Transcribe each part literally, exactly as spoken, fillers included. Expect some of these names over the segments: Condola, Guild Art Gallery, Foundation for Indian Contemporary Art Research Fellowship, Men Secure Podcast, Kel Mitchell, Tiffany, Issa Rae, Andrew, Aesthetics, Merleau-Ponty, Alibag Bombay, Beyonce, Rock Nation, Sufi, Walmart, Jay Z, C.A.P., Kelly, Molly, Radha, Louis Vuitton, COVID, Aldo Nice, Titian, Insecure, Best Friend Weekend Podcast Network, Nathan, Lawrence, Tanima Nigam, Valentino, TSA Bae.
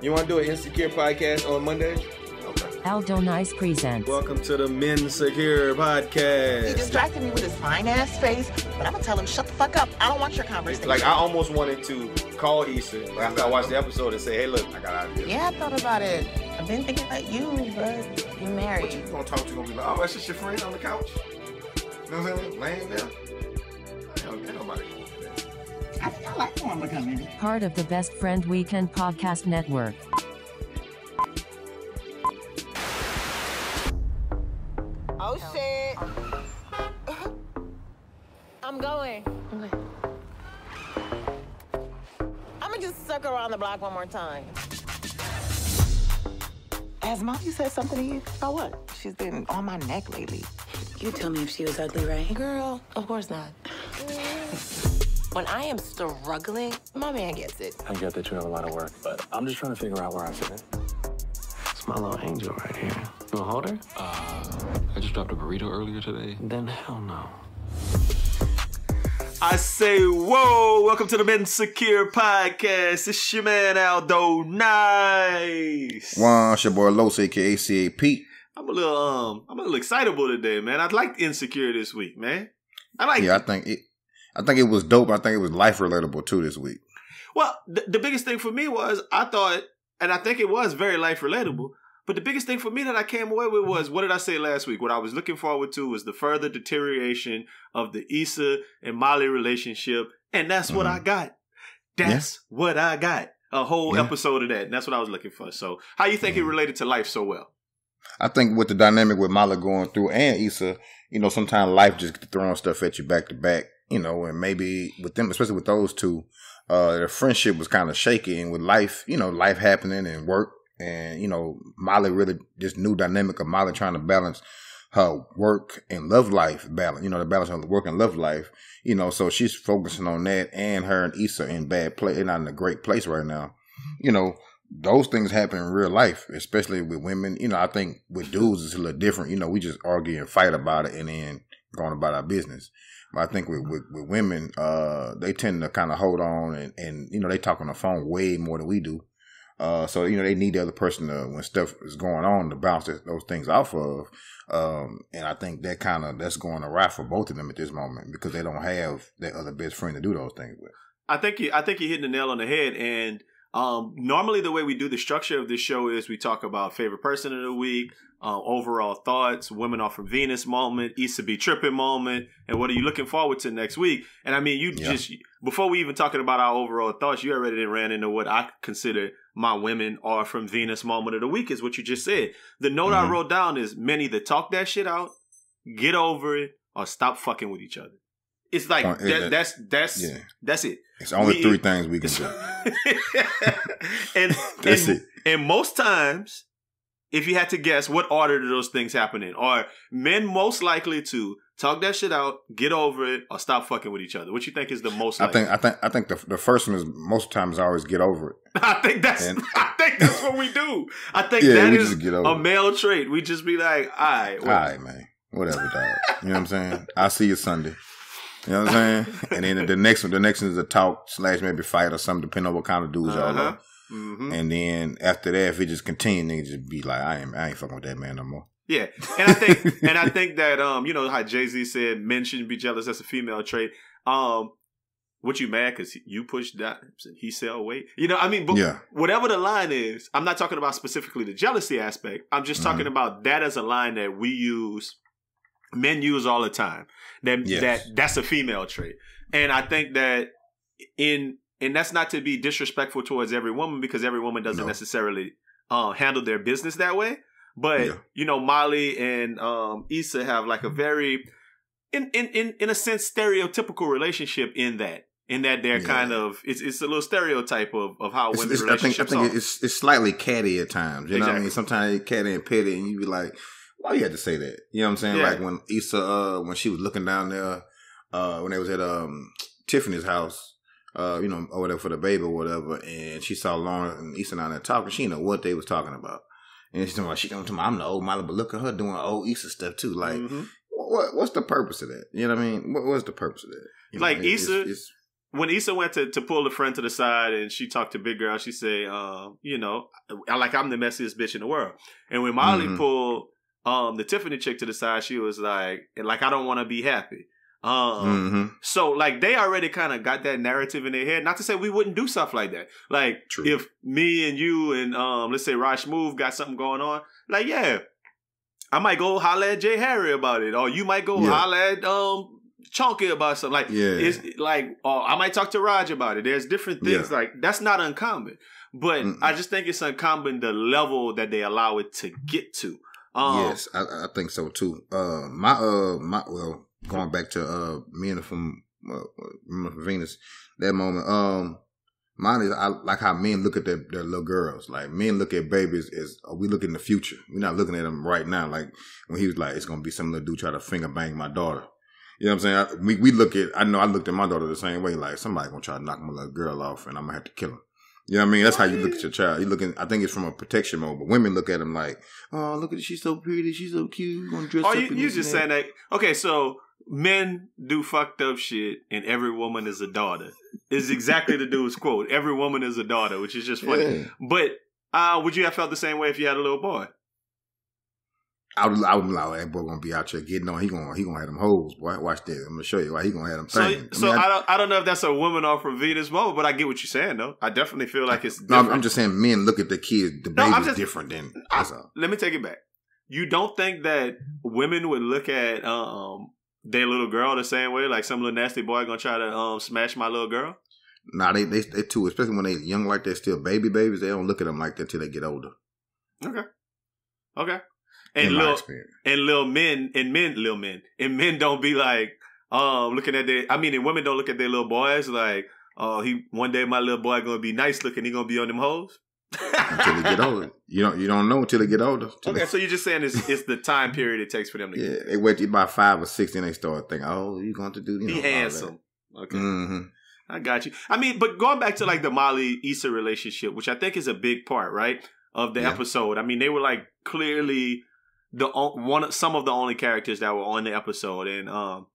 You want to do an Insecure podcast on Monday? Okay. Aldo Nice presents. Welcome to the Men Secure Podcast. He distracted me with his fine ass face, but I'm going to tell him, shut the fuck up. I don't want your conversation. Like, I almost wanted to call Issa after I watched the episode and say, hey, look, I got out of here. Yeah, I thought about it. I've been thinking about you, but you're married. What you going to talk to? You going to be like, oh, that's just your friend on the couch? You know what I'm saying? Laying down. I don't get nobody. I think I like one becoming maybe. Part of the Best Friend Weekend Podcast Network. Oh shit! I'm going. Okay. I'ma just suck around the block one more time. Has Molly said something to you? Oh what? She's been on my neck lately. You tell me if she was ugly, right? Girl, of course not. When I am struggling, my man gets it. I get that you have a lot of work, but I'm just trying to figure out where I fit in. It's my little angel right here. You wanna hold her? Uh, I just dropped a burrito earlier today. Then hell no. I say, whoa, welcome to the Men Secure Podcast. It's your man, Aldo Nice. Wow, it's your boy, Los, a k a. C A P. I'm a little, um, I'm a little excitable today, man. I liked Insecure this week, man. I like Yeah, it. I think it. I think it was dope. I think it was life relatable too this week. Well, the, the biggest thing for me was I thought, and I think it was very life relatable, but the biggest thing for me that I came away with was, what did I say last week? What I was looking forward to was the further deterioration of the Issa and Molly relationship. And that's mm-hmm. what I got. That's yeah. what I got. A whole yeah. episode of that. And that's what I was looking for. So how you think mm-hmm. it related to life so well? I think with the dynamic with Molly going through and Issa, you know, sometimes life just throwing stuff at you back to back. You know, and maybe with them, especially with those two, uh, their friendship was kind of shaky. And with life, you know, life happening and work and, you know, Molly really, this new dynamic of Molly trying to balance her work and love life balance, you know, the balance of work and love life, you know, so she's focusing on that, and her and Issa in bad place, they're not in a great place right now. You know, those things happen in real life, especially with women. You know, I think with dudes, it's a little different. You know, we just argue and fight about it and then going about our business. I think with, with, with women, uh, they tend to kind of hold on and, and, you know, they talk on the phone way more than we do. Uh, so, you know, they need the other person to, when stuff is going on, to bounce those things off of. Um, and I think that kind of, that's going awry for both of them at this moment because they don't have that other best friend to do those things with. I think you, I think you're hitting the nail on the head. And um, normally the way we do the structure of this show is we talk about favorite person of the week, Uh, overall thoughts, women off from Venus moment, Issa be tripping moment, and what are you looking forward to next week? And I mean, you yeah. just, before we even talking about our overall thoughts, you already ran into what I consider my women are from Venus moment of the week is what you just said. The note mm-hmm. I wrote down is men either talk that shit out, get over it, or stop fucking with each other. It's like, that, it, that's, that's, yeah. that's it. It's only we, three things we can do. and, that's and, it. And most times, if you had to guess, what order do those things happen in? Are men most likely to talk that shit out, get over it, or stop fucking with each other? What you think is the most likely? I think I think I think the the first one is most times I always get over it. I think that's and, I think that's what we do. I think yeah, that is a male trait. We just be like, all right, whatever. All right, man. Whatever, dog. You know what I'm saying? I'll see you Sunday. You know what I'm saying? And then the next one the next one is a talk slash maybe fight or something, depending on what kind of dudes y'all uh-huh. are. Mm-hmm. And then after that, if it just continue, niggas just be like, I ain't, I ain't fucking with that man no more. Yeah, and I think, and I think that um, you know how Jay Z said men shouldn't be jealous. That's a female trait. Um, what you mad because you push dimes and he sell weight? You know, I mean, but yeah. whatever the line is, I'm not talking about specifically the jealousy aspect. I'm just talking mm-hmm. about that as a line that we use, men use all the time. That yes. that that's a female trait, and I think that in. And that's not to be disrespectful towards every woman because every woman doesn't no. necessarily uh, handle their business that way. But, yeah. you know, Molly and um, Issa have like a very, in, in, in, in a sense, stereotypical relationship in that. In that they're yeah. kind of, it's it's a little stereotype of, of how it's, women it's, relationships I think, I think are. It's, it's slightly catty at times. You exactly. know what I mean? Sometimes it's catty and petty and you be like, why you had to say that? You know what I'm saying? Yeah. Like when Issa, uh, when she was looking down there, uh, when they was at um, Tiffany's house. Uh, you know, or whatever for the baby or whatever, and she saw Lawrence and Issa down there talking. She didn't know what they was talking about, and she's like, "She come to me, I'm the old Molly, but look at her doing old Issa stuff too." Like, mm-hmm. what, what's the purpose of that? You know what I mean? What, what's the purpose of that? You like know, Issa, it's, it's, when Issa went to, to pull a friend to the side and she talked to Big Girl, she said, um, you know, like, I'm the messiest bitch in the world. And when Molly mm-hmm. pulled um, the Tiffany chick to the side, she was like, like, I don't want to be happy. Um, mm-hmm. So, like, they already kind of got that narrative in their head. Not to say we wouldn't do stuff like that. Like, True. If me and you and, um, let's say, Raj Move got something going on, like, yeah, I might go holler at Jay Harry about it. Or you might go yeah. holler at... Um, Chonky about something, like yeah. it's like uh, I might talk to Raj about it. There's different things yeah. like that's not uncommon, but mm-mm. I just think it's uncommon the level that they allow it to get to. Um, yes, I, I think so too. Uh, my uh, my well, going back to uh, me and from uh, Venus, that moment. Um, mine is I like how men look at their, their little girls. Like, men look at babies as oh, we look in the future. We're not looking at them right now. Like when he was like, it's gonna be some little dude try to finger bang my daughter. You know what I'm saying? I, we we look at, I know I looked at my daughter the same way, like somebody gonna try to knock my little girl off and I'm gonna have to kill her. You know what I mean? That's how you look at your child. You looking, I think it's from a protection mode, but women look at them like, oh, look at her, she's so pretty, she's so cute, we're gonna dress oh, up. Oh, you, you just saying that. Okay, so men do fucked up shit and every woman is a daughter. It's exactly the dude's quote. Every woman is a daughter, which is just funny. Yeah. But uh, would you have felt the same way if you had a little boy? I would, I would be like, oh, that boy gonna be out here getting on. He gonna he gonna have them hoes, boy. Watch this. I'm gonna show you why he gonna have them. So, I mean, so I, I don't I don't know if that's a woman off from Venus moment, but I get what you're saying though. I definitely feel like it's. No, I'm just saying men look at the kids. The no, baby's just, different than. I, let me take it back. You don't think that women would look at um their little girl the same way? Like some little nasty boy gonna try to um smash my little girl? No, nah, they, they they too, especially when they young like they're still baby babies. They don't look at them like that till they get older. Okay. Okay. And little, and little men and men little men and men don't be like um looking at their I mean and women don't look at their little boys like oh uh, he one day my little boy gonna be nice looking, he gonna be on them hoes until they get older. You don't you don't know until they get older. Okay, they... so you're just saying it's it's the time period it takes for them to yeah, get older. They wait till about five or six and they start thinking, oh, you going to do you know, be handsome. Okay. Mm-hmm. I got you. I mean, but going back to like the Molly Issa relationship, which I think is a big part, right, of the yeah. episode. I mean, they were like clearly the one some of the only characters that were on the episode, and um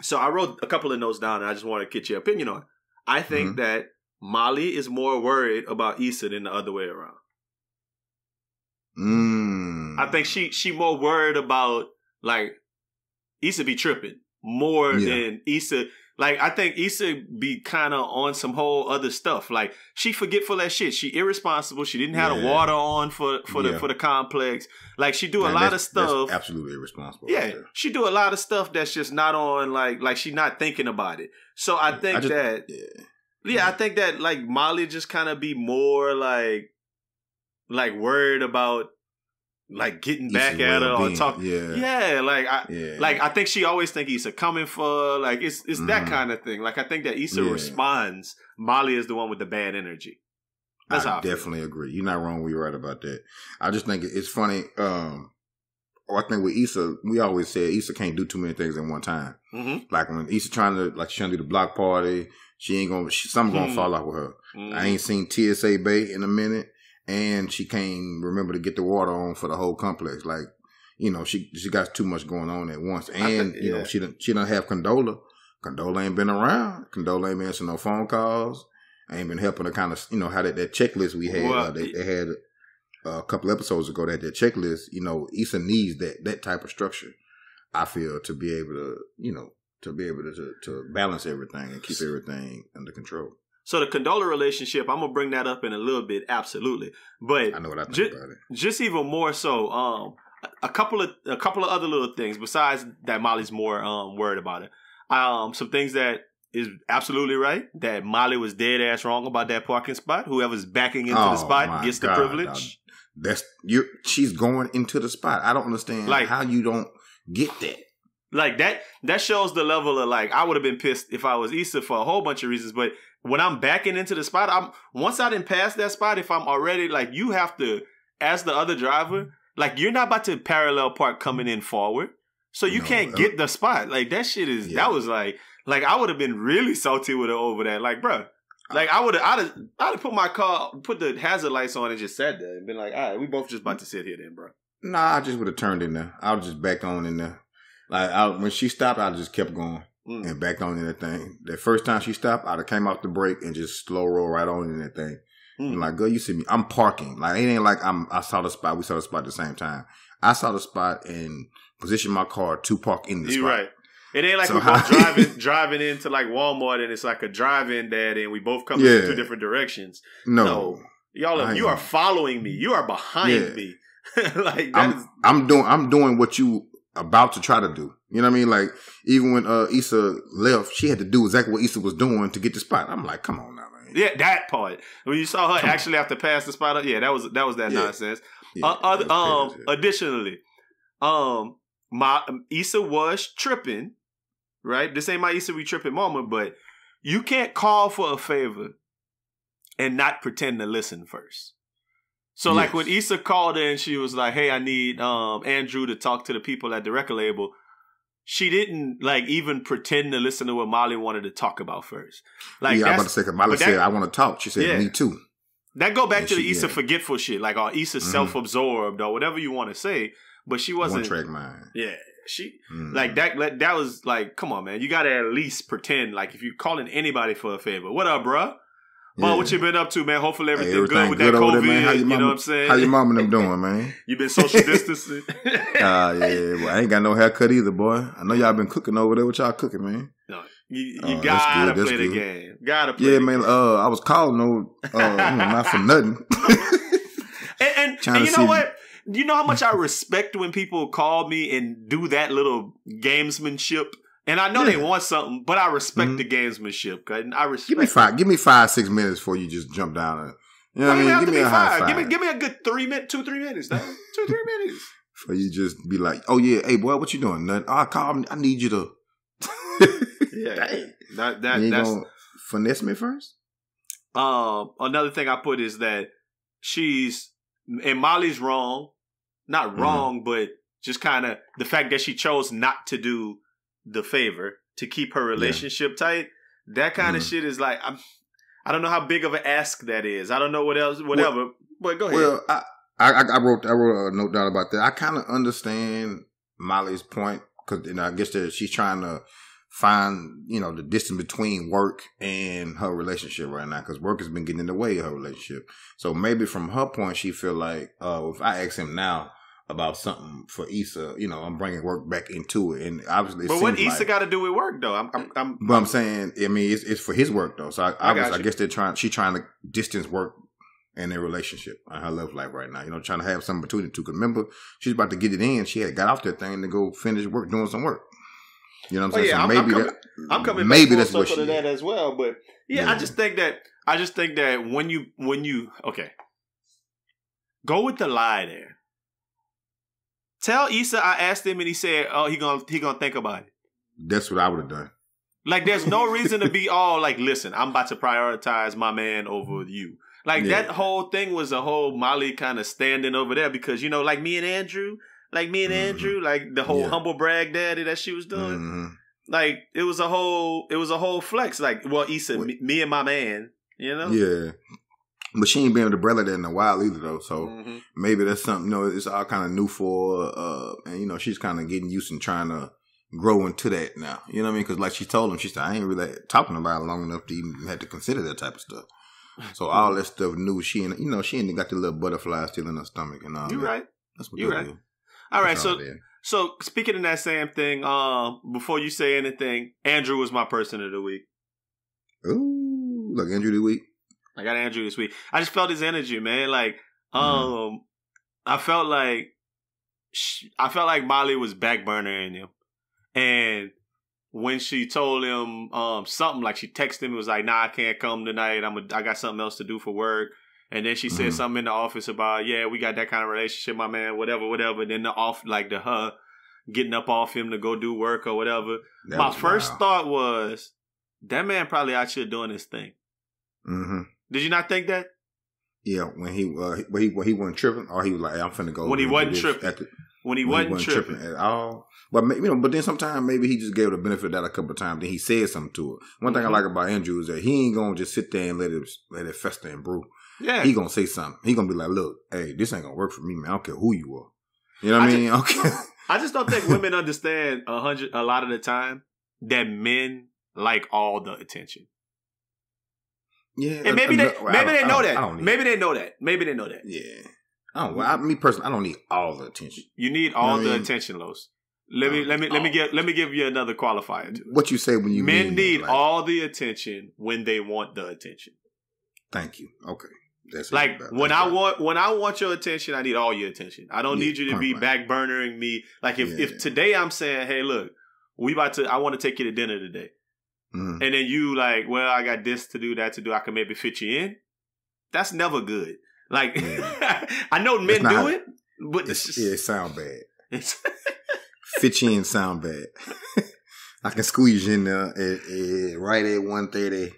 so I wrote a couple of notes down and I just want to get your opinion on it. I think mm-hmm. that Molly is more worried about Issa than the other way around. Mm. I think she she more worried about like Issa be tripping more yeah. than Issa. Like, I think Issa be kind of on some whole other stuff. Like, she forgetful as shit. She irresponsible. She didn't have yeah. the water on for, for the yeah. for the complex. Like, she do Man, a lot of stuff. That's absolutely irresponsible. Yeah. Right, she do a lot of stuff that's just not on, like, like she not thinking about it. So, I think I just, that, yeah. yeah, I think that, like, Molly just kind of be more, like, like, worried about, like, getting back Issa at her or talking. Yeah. yeah, like, I yeah. like I think she always think Issa coming for, like, it's it's mm-hmm. that kind of thing. Like, I think that Issa yeah. responds. Molly is the one with the bad energy. That's I how I definitely feel. Agree. You're not wrong. We're right about that. I just think it's funny. Um, I think with Issa, we always said Issa can't do too many things at one time. Mm-hmm. Like, when Issa trying to, like, she trying to do the block party, she ain't going to, something going to mm-hmm. fall out with her. Mm-hmm. I ain't seen T S A Bae in a minute. And she can't remember to get the water on for the whole complex. Like, you know, she she got too much going on at once. And, think, you yeah. know, she didn't she done have Condola. Condola ain't been around. Condola ain't been answering no phone calls. I ain't been helping her kind of, you know, how that, that checklist we had. Well, uh, they, they had uh, a couple episodes ago that that checklist, you know, Issa needs that, that type of structure, I feel, to be able to, you know, to be able to, to, to balance everything and keep everything under control. So the Condola relationship, I'm going to bring that up in a little bit, absolutely. But I know what I think ju- about it. Just even more so, um, a couple of a couple of other little things besides that Molly's more um, worried about it. Um, some things that is absolutely right, that Molly was dead-ass wrong about that parking spot. Whoever's backing into oh, the spot gets God, the privilege. I, that's you're, she's going into the spot. I don't understand like, how you don't get that. Like, that that shows the level of, like, I would have been pissed if I was Issa for a whole bunch of reasons, but when I'm backing into the spot, I'm once I didn't pass that spot, if I'm already, like, you have to, as the other driver, like, you're not about to parallel park coming in forward, so you no, can't uh, get the spot. Like, that shit is, yeah. that was like, like, I would have been really salty with her over that. Like, bro, like, I would have, I'd have, I'd have put my car, put the hazard lights on and just sat there and been like, all right, we both just about to sit here then, bro. Nah, I just would have turned in there. I would just back on in there. Like, I, when she stopped, I just kept going. mm. and backed on in that thing. The first time she stopped, I came off the brake and just slow roll right on in that thing. Mm. I'm like, girl, you see me. I'm parking. Like, it ain't like I'm, I saw the spot. We saw the spot at the same time. I saw the spot and positioned my car to park in the spot. You're right. It ain't like so we both driving driving into like Walmart and it's like a drive-in dad and we both come yeah. in two different directions. No. no. Y'all, if you are following me. You are behind yeah. me. Like, that I'm, is... I'm doing I'm doing what you about to try to do. You know what I mean? Like, even when uh, Issa left, she had to do exactly what Issa was doing to get the spot. I'm like, come on now, man. Yeah, that part. When you saw her come actually on. have to pass the spot up, yeah, that was that was that yeah. nonsense. Yeah, uh, other, that was um, crazy. Additionally, um, my um, Issa was tripping. Right? This ain't my Issa Rae tripping moment, but you can't call for a favor and not pretend to listen first. So, yes. like, when Issa called in, she was like, hey, I need um, Andrew to talk to the people at the record label. She didn't, like, even pretend to listen to what Molly wanted to talk about first. Like, yeah, I was about to say, because Molly said, I want to talk. She said, yeah. me too. That go back and to she, the Issa yeah. forgetful shit, like, or Issa mm-hmm. self-absorbed or whatever you want to say, but she wasn't. One track mind. Yeah. She mm. like that. That was like, come on, man. You gotta at least pretend. Like, if you're calling anybody for a favor, what up, bruh? Yeah. But what you been up to, man? Hopefully everything, hey, everything good with good that COVID. There, you, you mama, know what I'm saying? How your mom and them doing, man? You been social distancing? Ah, uh, yeah. Well, I ain't got no haircut either, boy. I know y'all been cooking over there. What y'all cooking, man? No, you, you uh, gotta that's good, that's play good. the game. Gotta play. Yeah, the man. Game. Uh, I was calling no, uh, not for nothing. and and, and you know what? You know how much I respect when people call me and do that little gamesmanship? And I know yeah. they want something, but I respect mm-hmm. the gamesmanship. I respect give me five. It. Give me five, six minutes before you just jump down. And, you know what I mean? Give me a high five. Give me, give me a good three minutes, two, three minutes. Though. two, three minutes. So you just be like, oh, yeah, hey, boy, what you doing? Nothing. Oh, I call. I need you to. yeah. Dang. That, that, you that's... gonna finesse me first? Um, another thing I put is that she's... And Molly's wrong. Not wrong, mm-hmm. but just kind of the fact that she chose not to do the favor to keep her relationship yeah. tight. That kind of mm-hmm. shit is like, I'm, I don't know how big of an ask that is. I don't know what else, whatever. Well, but go ahead. Well, I, I, I wrote I wrote a note down about that. I kind of understand Molly's point because, you know, I guess that she's trying to find, you know, the distance between work and her relationship right now, because work has been getting in the way of her relationship. So maybe from her point, she feel like, oh, uh, if I ask him now about something for Issa, you know, I'm bringing work back into it. And obviously, it but what Issa like, got to do with work though? I'm, I'm, I'm but I'm saying, I mean, it's, it's for his work though. So I, I, I, was, I guess they're trying. She's trying to distance work and their relationship and her love life right now. You know, trying to have something between the two. Because remember, she's about to get it in. She had got off that thing to go finish work, doing some work. You know what I'm saying? Oh, yeah, so maybe I'm coming, that, I'm coming maybe back that's what she to that as well, but yeah, yeah, I just think that I just think that when you when you okay, go with the lie there. Tell Issa I asked him and he said, "Oh, he gonna he gonna think about it." That's what I would have done. Like, there's no reason to be all like, "Listen, I'm about to prioritize my man over you." Like yeah. that whole thing was a whole Molly kind of standing over there because, you know, like me and Andrew. Like me and Andrew, mm-hmm. like the whole yeah. humble brag daddy that she was doing. Mm-hmm. Like it was a whole, it was a whole flex. Like, well, Issa, me, me and my man, you know. Yeah, but she ain't been with a brother that in a while either, though. So mm-hmm. maybe that's something. You know, it's all kind of new for, uh, and you know, she's kind of getting used and trying to grow into that now. You know what I mean? Because like she told him, she said, I ain't really talking about it long enough to even have to consider that type of stuff. So all that stuff new. She and you know, she ain't got the little butterflies still in her stomach and all. You that. right? That's what you right. Do. All right, so so speaking of that same thing, um, before you say anything, Andrew was my person of the week. Ooh, like Andrew this week? I got Andrew this week. I just felt his energy, man. Like, um, mm-hmm. I felt like she, I felt like Molly was backburnering him, and when she told him um something, like she texted him, it was like, "Nah, I can't come tonight. I'm a, I got something else to do for work." And then she said mm-hmm. something in the office about, yeah, we got that kind of relationship, my man, whatever, whatever. And then the off, like the her getting up off him to go do work or whatever. That my first wild. thought was, that man probably out here doing his thing. Mm-hmm. Did you not think that? Yeah, when he uh, when he when he wasn't tripping, or he was like, hey, I'm finna go. When he wasn't tripping, the, when he when wasn't, he wasn't tripping. tripping at all. But you know, but then sometimes maybe he just gave the benefit of that a couple of times. Then he said something to her. One mm-hmm. thing I like about Andrew is that he ain't gonna just sit there and let it let it fester and brew. Yeah, he gonna say something. He gonna be like, "Look, hey, this ain't gonna work for me, man. I don't care who you are." You know what I mean? Just, okay. I just don't think women understand a hundred a lot of the time that men like all the attention. Yeah, and maybe they maybe they know that. Maybe they know that. Maybe they know that. Yeah. Oh well, I, me personally, I don't need all the attention. You need all you know the mean? attention, Los. Let me let me let me give let me give you another qualifier. To what you say when you men mean need like, all the attention when they want the attention. Thank you. Okay, that's like when I want when I want your attention, I need all your attention. I don't yeah, need you to be right. backburnering me. Like if yeah. if today I'm saying, hey, look, we about to I want to take you to dinner today, mm. and then you like, well, I got this to do, that to do. I can maybe fit you in. That's never good. Like, I know men do how, it, but it's, it's just, yeah, it sound bad. It's fit you in sound bad. I can squeeze you in there at, at, right at one thirty.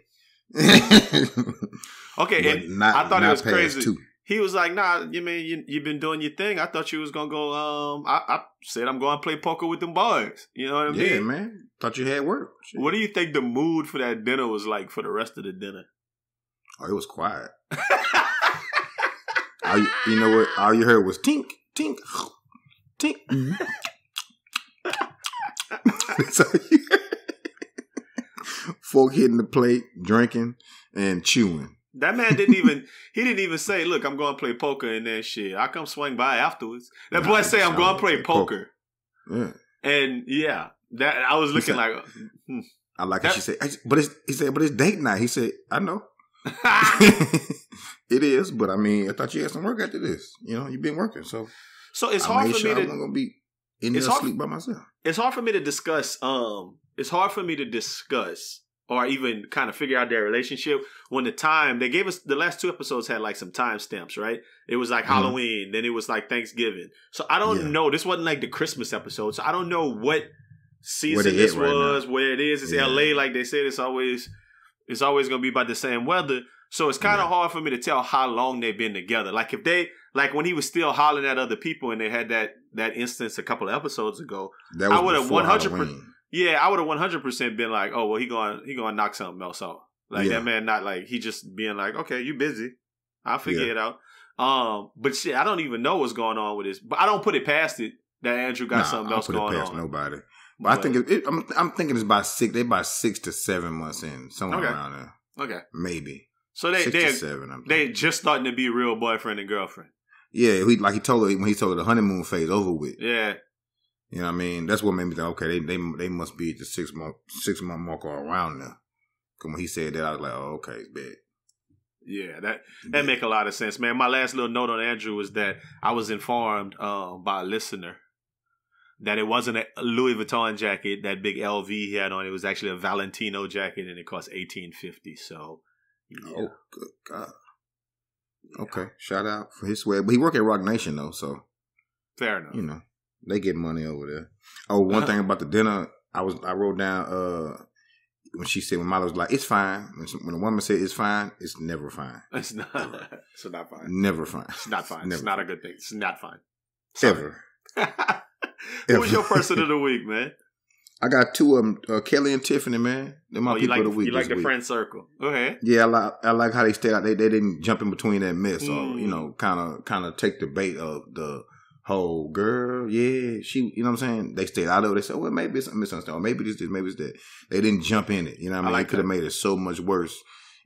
Okay, and not, I thought it was crazy. Two. He was like, "Nah, you mean you you been doing your thing? I thought you was gonna go. Um, I, I said I'm going to play poker with them boys. You know what I mean? Yeah, man. Thought you had work. Shit. What do you think the mood for that dinner was like for the rest of the dinner? Oh, it was quiet. All you, you know what? All you heard was tink, tink, tink. Mm-hmm. That's all you heard. Folk hitting the plate, drinking, and chewing. That man didn't even, he didn't even say, look, I'm going to play poker and that shit. I come swing by afterwards. That boy say, I'm going to play poker. poker. Yeah. And yeah, that I was looking said, like. Hmm. I like that, how she said, but it's, he said, but it's date night. He said, I know. It is, but I mean, I thought you had some work after this. You know, you've been working, so so it's hard for me to. I'm gonna be in there sleep by myself. It's hard for me to discuss. Um, it's hard for me to discuss or even kind of figure out their relationship when the time they gave us the last two episodes had like some timestamps, right? It was like mm-hmm. Halloween, then it was like Thanksgiving. So I don't yeah. know. This wasn't like the Christmas episode, so I don't know what season this right was. Now. Where it is, it's yeah. L A, like they said. It's always. It's always going to be about the same weather. So it's kind of yeah. hard for me to tell how long they've been together. Like if they, like when he was still hollering at other people and they had that, that instance a couple of episodes ago, that was I would have one hundred percent. Yeah. I would have one hundred percent been like, oh, well, he going, he going to knock something else out. Like yeah. that man, not like he just being like, okay, you busy. I'll figure yeah. it out. Um, but shit, I don't even know what's going on with this, but I don't put it past it that Andrew got nah, something else going on. I don't put it past nobody. But, but I think it, it, I'm, I'm thinking it's about six. They about six to seven months in, somewhere okay. around there. Okay, maybe. So they six they to seven. I'm they just starting to be real boyfriend and girlfriend. Yeah, he, like he told her when he told her the honeymoon phase over with. Yeah, you know what I mean. That's what made me think. Okay, they they they must be at the six month six month mark or around there. Because when he said that, I was like, oh, okay, it's bad. Yeah, that that yeah. make a lot of sense, man. My last little note on Andrew was that I was informed um, by a listener that it wasn't a Louis Vuitton jacket, that big L V he had on. It was actually a Valentino jacket, and it cost eighteen fifty. So, yeah. Oh, good God. Yeah. Okay, shout out for his sweat. But he worked at Rock Nation, though, so. Fair enough. You know, they get money over there. Oh, one thing about the dinner, I was I wrote down uh, when she said, when Molly was like, it's fine. When, when a woman said it's fine, it's never fine. It's not, never. It's not fine. Never fine. It's not fine. It's, it's not a good thing. It's not fine. Sorry. Ever. Who was your person of the week, man? I got two of them, uh, Kelly and Tiffany, man. They're my oh, people like, of the week. You like the week. Friend circle. Go ahead. Yeah, I like, I like how they stayed out. They, they didn't jump in between that mess mm. or, you know, kind of kind of take the bait of the whole girl. Yeah, she, you know what I'm saying? They stayed out of it. They said, well, maybe it's a misunderstanding. Maybe this, this, maybe it's that. They didn't jump in it. You know what I mean? I like they could have made it so much worse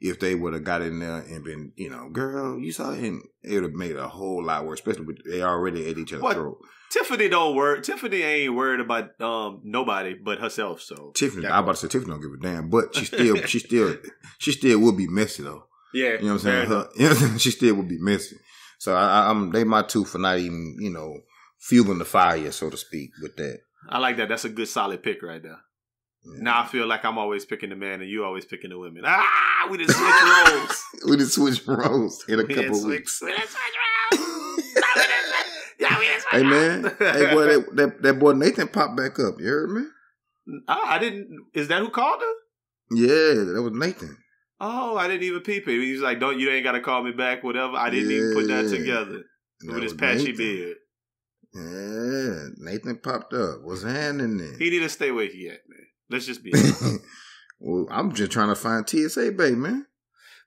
if they would have got in there and been, you know, girl, you saw it, and it would have made a whole lot worse, especially with they already at each other's throat. Tiffany don't worry. Tiffany ain't worried about um, nobody but herself. So Tiffany, I about to say Tiffany don't give a damn, but she still, she still, she still will be messy though. Yeah, you know what I'm saying? Her, you know, she still will be messy. So I, I'm they my two for not even, you know, fueling the fire, so to speak, with that. I like that. That's a good solid pick right there. Yeah. Now I feel like I'm always picking the man and you always picking the women. Ah, we just switch roles. We just switch roles in a we couple weeks. Switch, we just switch roles. No, we just, yeah, we just switch hey, man. Roles. Hey, boy, that, that, that boy Nathan popped back up. You heard me? I, I didn't. Is that who called her? Yeah, that was Nathan. Oh, I didn't even peep it. He was like, "Don't you ain't got to call me back, whatever." I didn't yeah. even put that together that with his patchy Nathan. beard. Yeah, Nathan popped up. What's happening there? He didn't stay where he at, man. Let's just be honest. Well, I'm just trying to find T S A Bae, man.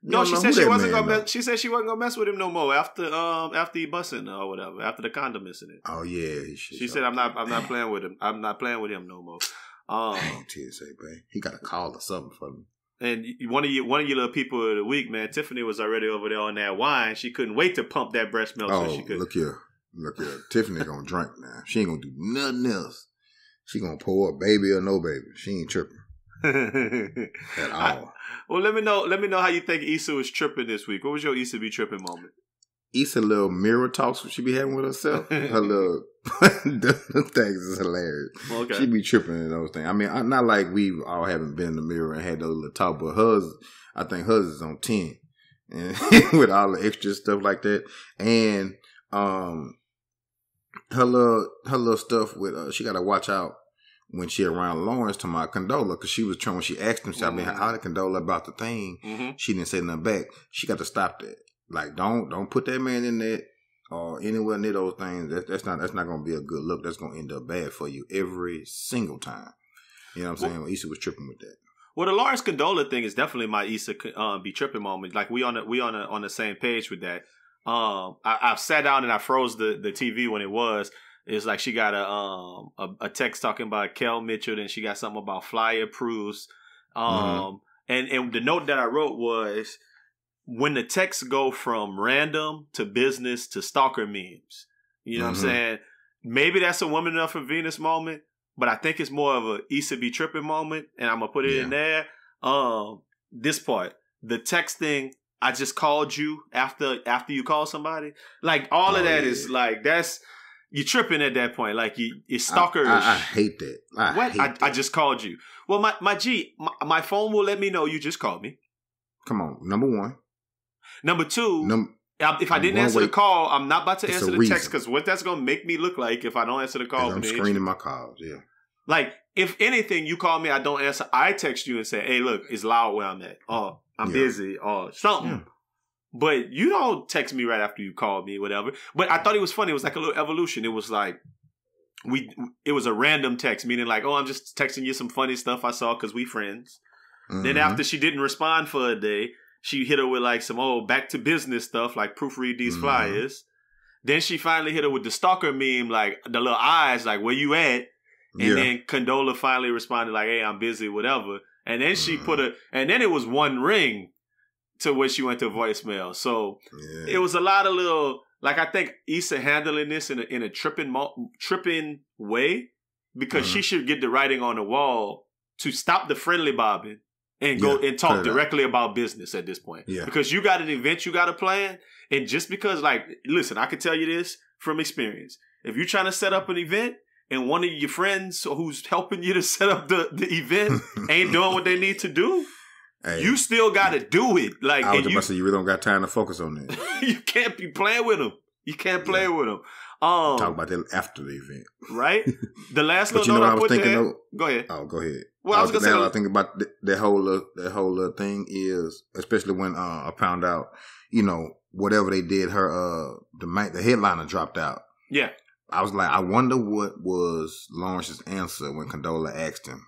You no, she said she wasn't gonna. Mess, she said she wasn't gonna mess with him no more after um after he busting or whatever after the condom incident. Oh yeah, she, she said I'm not I'm not playing with him. I'm not playing with him no more. Um, Dang, T S A Bae. He got a call or something for me. And one of you, one of you little people of the week, man. Tiffany was already over there on that wine. She couldn't wait to pump that breast milk. Oh, so she could. Look here, look here. Tiffany gonna drink now. She ain't gonna do nothing else. She gonna pour up, baby or no baby. She ain't tripping at all. I, well, let me know. Let me know how you think Issa was tripping this week. What was your Issa be tripping moment? Issa little mirror talks what she be having with herself. Her little those things is hilarious. Okay. She be tripping in those things. I mean, I'm not like we all haven't been in the mirror and had those little talk, but hers, I think hers is on ten, and with all the extra stuff like that, and um, her little her little stuff with uh, she got to watch out when she around Lawrence to my Condola, because she was trying when she asked him, she, mm-hmm. I mean, how did Condola about the thing? Mm-hmm. She didn't say nothing back. She got to stop that. Like, don't don't put that man in that or anywhere near those things. That, that's not that's not going to be a good look. That's going to end up bad for you every single time. You know what I'm well, saying? Well, Issa was tripping with that. Well, the Lawrence Condola thing is definitely my Issa um, be tripping moment. Like, we on the, we on the, on the same page with that. Um, I, I sat down and I froze the, the T V when it was. It's like she got a, um, a a text talking about Kel Mitchell, and she got something about flyer proofs. Um, mm-hmm. and, and the note that I wrote was, when the texts go from random to business to stalker memes, you know mm-hmm. what I'm saying? Maybe that's a woman enough for Venus moment, but I think it's more of a Issa be tripping moment, and I'm going to put it yeah. in there. Um, this part, the texting, I just called you after after you call somebody. Like, all oh, of that yeah. is like, that's, you're tripping at that point. Like, you, it's stalkerish. I, I, I hate that. I what? Hate I, that. I just called you. Well, my, my G, my, my phone will let me know you just called me. Come on, number one. Number two, Num- if I didn't answer way, the call, I'm not about to answer the reason. text, because what that's going to make me look like if I don't answer the call. I'm screening my calls, yeah. Like, if anything, you call me, I don't answer, I text you and say, hey, look, it's loud where I'm at, or I'm yeah. busy, or something. Yeah. But you don't text me right after you call me, whatever. But I thought it was funny. It was like a little evolution. It was like, we. it was a random text, meaning like, oh, I'm just texting you some funny stuff I saw because we friends. Mm-hmm. Then after she didn't respond for a day, she hit her with like some old back to business stuff, like proofread these mm-hmm. flyers. Then she finally hit her with the stalker meme, like the little eyes, like where you at? And yeah. then Condola finally responded like, hey, I'm busy, whatever. And then mm-hmm. she put a, and then it was one ring to where she went to voicemail. So yeah. it was a lot of little, like I think Issa handling this in a, in a tripping, tripping way, because mm-hmm. she should get the writing on the wall to stop the friendly bobbing. And go yeah, and talk directly out. about business at this point. Yeah. Because you got an event, you got a plan. And just because, like, listen, I can tell you this from experience. If you're trying to set up an event and one of your friends who's helping you to set up the, the event ain't doing what they need to do, hey, you still got to do it. Like, I was about to say, you really don't got time to focus on that. You can't be playing with them. You can't play yeah. with them. Um, Talk about that after the event. Right? The last little note I, I put there. Though, go ahead. Oh, go ahead. Well, I was, I was gonna say, I think about th- that whole uh, that whole uh, thing is, especially when uh, I found out, you know, whatever they did, her uh, the man, the headliner dropped out. Yeah, I was like, I wonder what was Lawrence's answer when Condola asked him,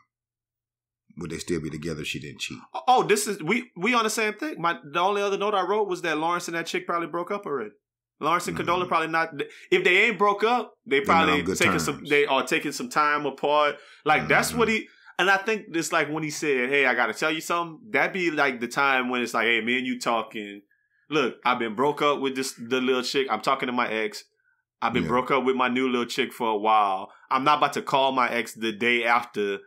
would they still be together if she didn't cheat? Oh, this is we we on the same thing. My the only other note I wrote was that Lawrence and that chick probably broke up already. Lawrence and mm-hmm. Condola probably not. If they ain't broke up, they probably taking terms. some. They are taking some time apart. Like mm-hmm. that's what he. And I think it's like when he said, hey, I got to tell you something, that'd be like the time when it's like, hey, me and you talking. Look, I've been broke up with this the little chick. I'm talking to my ex. I've been yeah. broke up with my new little chick for a while. I'm not about to call my ex the day after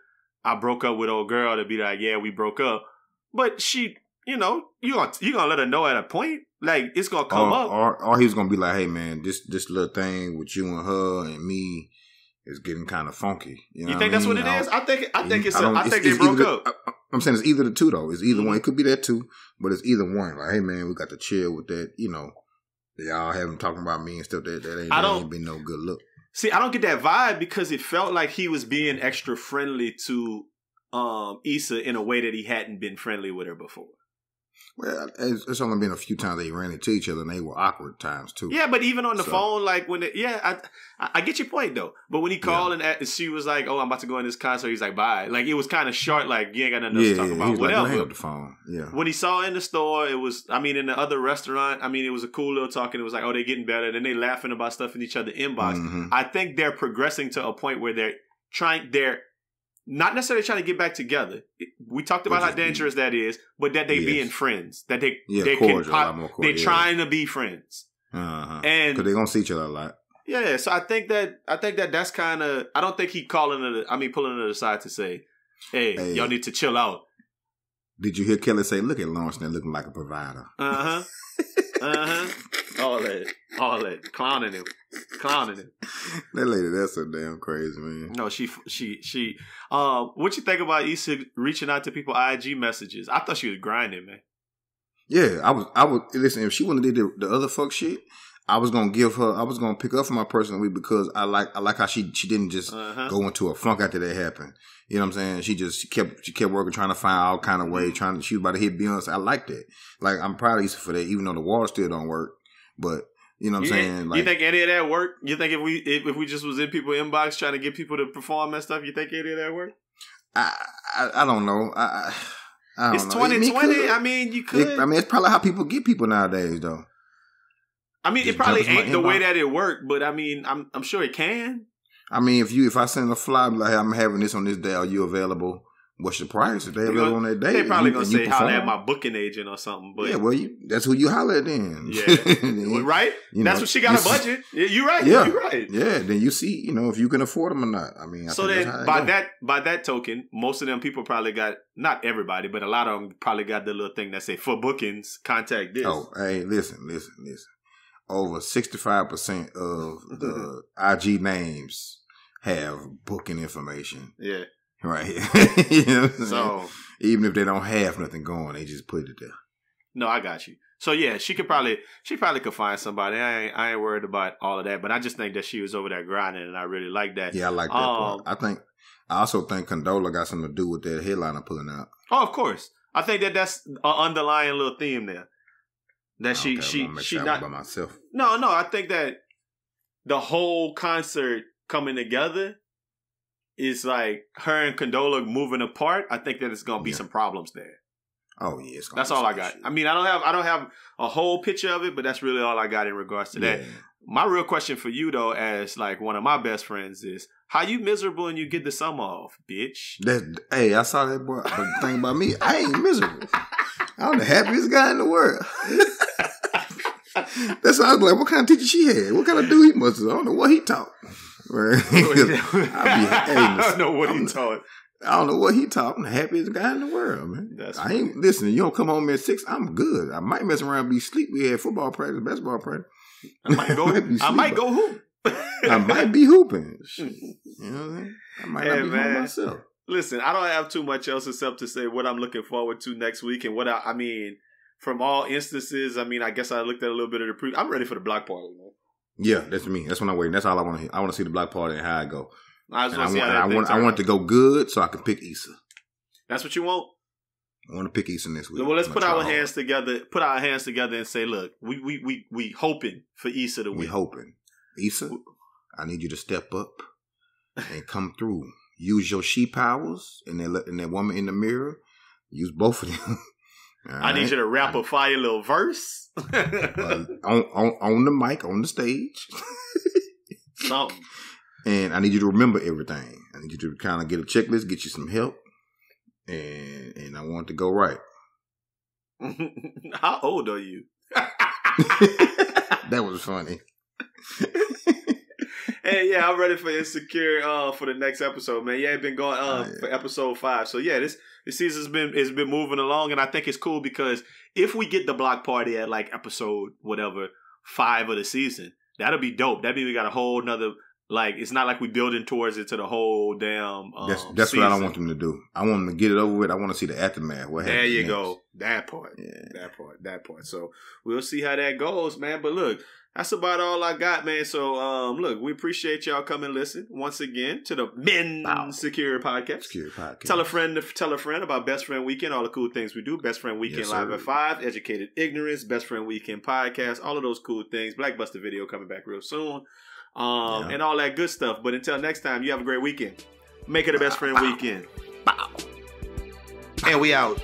I broke up with old girl to be like, yeah, we broke up. But she, you know, you're going you gonna to let her know at a point. Like, it's going to come or, up. Or, or he's going to be like, hey, man, this this little thing with you and her and me, it's getting kind of funky. You, know you think what that's mean? what it is? I think I think it's. I, a, I it's, think it's they broke the, up. I, I'm saying it's either the two though. It's either mm-hmm. one. It could be that two, but it's either one. Like, hey man, we got to chill with that. You know, y'all have him talking about me and stuff. That that ain't, that ain't been no good look. See, I don't get that vibe because it felt like he was being extra friendly to um, Issa in a way that he hadn't been friendly with her before. Well, it's, it's only been a few times they ran into each other, and they were awkward times too. Yeah, but even on the so. phone, like when, they, yeah, I, I get your point though. But when he called yeah. and at, she was like, "Oh, I'm about to go in this concert," he's like, "Bye." Like it was kind of short. Like you ain't got nothing else yeah, to talk yeah, about. He was Whatever. Like, hang up the phone. Yeah. When he saw in the store, it was. I mean, in the other restaurant, I mean, it was a cool little talk, and it was like, "Oh, they're getting better." Then they laughing about stuff in each other's inbox. Mm-hmm. I think they're progressing to a point where they're trying. They're not necessarily trying to get back together. We talked about how dangerous be, that is, but that they yes. being friends, that they yeah, they cordial, can pop, they're yeah. trying to be friends, uh-huh. and because they're gonna see each other a lot. Yeah, so I think that I think that that's kind of. I don't think he calling it. I mean, pulling it aside to say, "Hey, hey. y'all need to chill out." Did you hear Kelly say, "Look at Lawrence, they're looking like a provider"? Uh huh. uh huh. All that, all that, clowning him, clowning him. That lady, that's so damn crazy, man. No, she, she, she. Uh, what you think about Issa reaching out to people I G messages? I thought she was grinding, man. Yeah, I was. I was. Listen, if she wouldn't have did the, the other fuck shit, I was gonna give her. I was gonna pick up for my personal week because I like. I like how she she didn't just uh-huh. go into a funk after that happened. You know what I'm saying? She just she kept she kept working, trying to find all kind of way. Trying to she was about to hit Beyonce. I like that. Like I'm proud of Issa for that, even though the wall still don't work. But you know what I'm yeah. saying? Like, you think any of that work? You think if we if, if we just was in people's inbox trying to get people to perform and stuff, you think any of that work? I I, I don't know. I, I don't it's know. twenty twenty. It, it I mean, you could. It, I mean, it's probably how people get people nowadays, though. I mean, just it probably ain't the way that it worked, but I mean, I'm I'm sure it can. I mean, if you if I send a fly like I'm having this on this day, are you available? What's the price? If they available on that day, they probably you, gonna say holler at my booking agent or something. But yeah, well, you, that's who you holler at then. Yeah, then, right. You know, that's what she got a budget. Yeah, you right. Yeah, you right. Yeah, then you see, you know, if you can afford them or not. I mean, I so then by that by that token, most of them people probably got not everybody, but a lot of them probably got the little thing that say for bookings, contact this. Oh, hey, listen, listen, listen. Over sixty-five percent of the I G names have booking information. Yeah. Right here. You know what I'm so, saying? Even if they don't have nothing going, they just put it there. No, I got you. So, yeah, she could probably, she probably could find somebody. I ain't, I ain't worried about all of that, but I just think that she was over there grinding, and I really like that. Yeah, I like that um, part. I think, I also think Condola got something to do with that headliner pulling out. Oh, of course. I think that that's an underlying little theme there. That she okay, she she not by myself. No, no. I think that the whole concert coming together is like her and Condola moving apart. I think that it's gonna be yeah. some problems there. Oh yeah, it's gonna that's be all I got. Shit. I mean, I don't have I don't have a whole picture of it, but that's really all I got in regards to that. Yeah. My real question for you though, as like one of my best friends, is how you miserable and you get the summer off, bitch. That hey, I saw that boy. The thing about me, I ain't miserable. I'm the happiest guy in the world. That's why I was like, what kind of teacher she had? What kind of dude he must have? I don't know what he taught. Right? I don't know what I'm, he taught. I don't know what he taught. I'm the happiest guy in the world, man. That's I ain't funny. Listen, you don't come home at six, I'm good. I might mess around and be sleep. We had football practice, basketball practice. I might go, I sleep, might go hoop. I might be hooping. You know what I mean? I might hey, not be hooping myself. Listen, I don't have too much else except to say what I'm looking forward to next week and what I, I mean, from all instances, I mean, I guess I looked at a little bit of the pre. I'm ready for the block party, man. Yeah, that's me. That's what I'm waiting. That's all I want to hear. I want to see the block party and how I go. I just want to see how I want. I want it to go good so I can pick Issa. That's what you want? I want to pick Issa next week. Well, let's put our hands together, put our hands together and say, look, we we we, we hoping for Issa to win. We hoping. Issa, I need you to step up and come through. Use your she powers and that, and that woman in the mirror. Use both of them. I need right? you to rap a fire little verse. uh, on, on, on the mic, on the stage. Something. And I need you to remember everything. I need you to kind of get a checklist, get you some help. And and I want it to go right. How old are you? That was funny. Hey, yeah, I'm ready for Insecure uh, for the next episode, man. Yeah, it's been going uh, oh, yeah. for episode five. So, yeah, this, this season's been it's been moving along, and I think it's cool because if we get the block party at, like, episode whatever, five of the season, that'll be dope. That means we got a whole nother, like, it's not like we're building towards it to the whole damn um, That's, that's what I don't want them to do. I want them to get it over with. I want to see the aftermath. What there you next? Go. That part. Yeah. That part. That part. So, we'll see how that goes, man. But, look. That's about all I got, man. So, um, look, we appreciate y'all coming and listen once again to the Men wow. Secure Podcast. Secure Podcast. Tell a friend to tell a friend about Best Friend Weekend, all the cool things we do. Best Friend Weekend yes, Live sir. At five, Educated Ignorance, Best Friend Weekend Podcast, all of those cool things. Blackbuster video coming back real soon um, yeah. and all that good stuff. But until next time, you have a great weekend. Make it a Best Friend Bow. Weekend. Bow. Bow. And we out.